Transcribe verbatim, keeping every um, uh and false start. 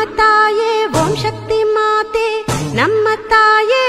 नम्म ताये ओम शक्ति माते नम्म ताये।